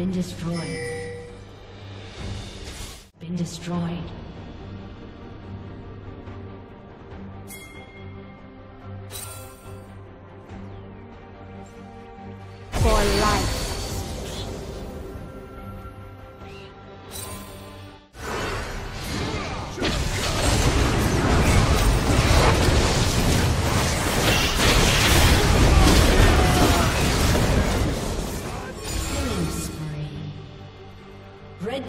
been destroyed. Been destroyed. For life. Red